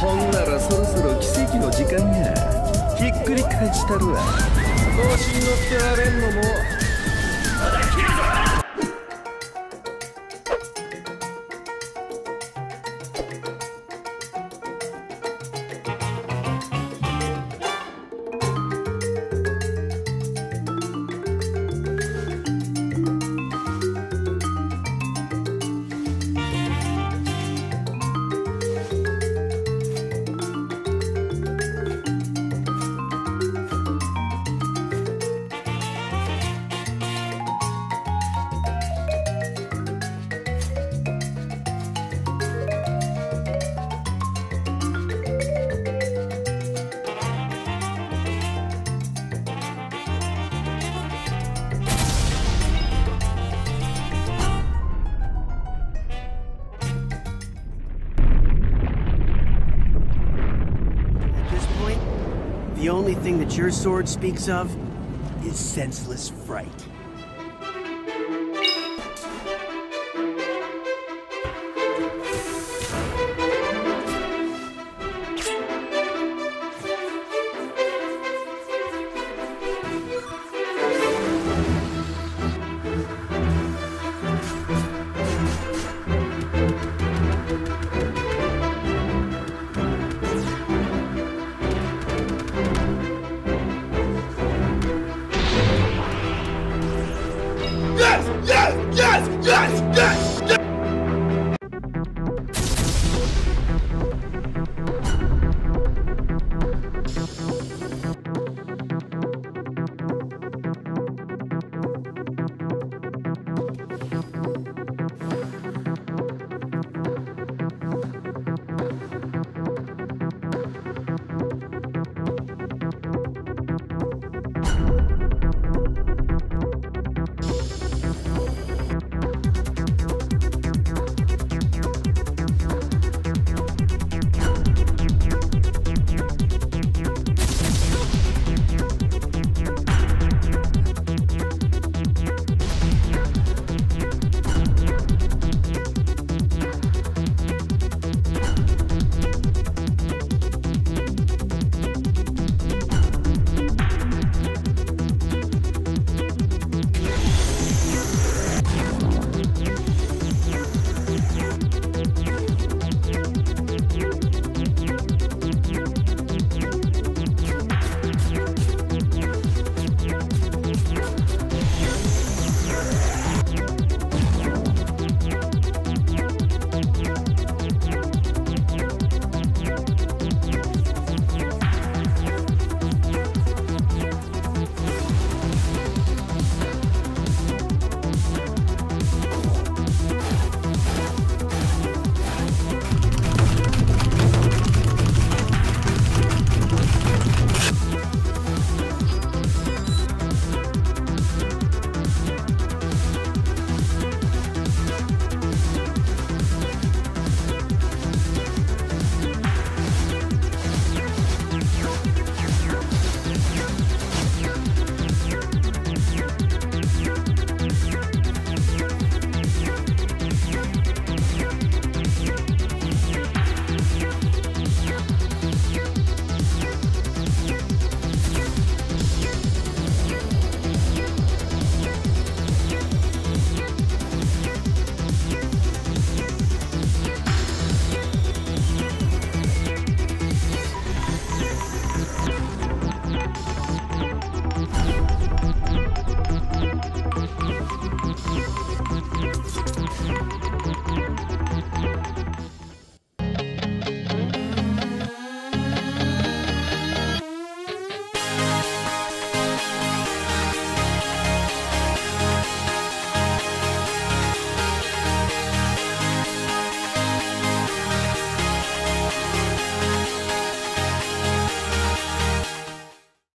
ほんならそろそろ奇跡の時間がひっくり返したるわ。調子に乗ってられんのもまだ切るぞ。The only thing that your sword speaks of is senseless fright. Yes!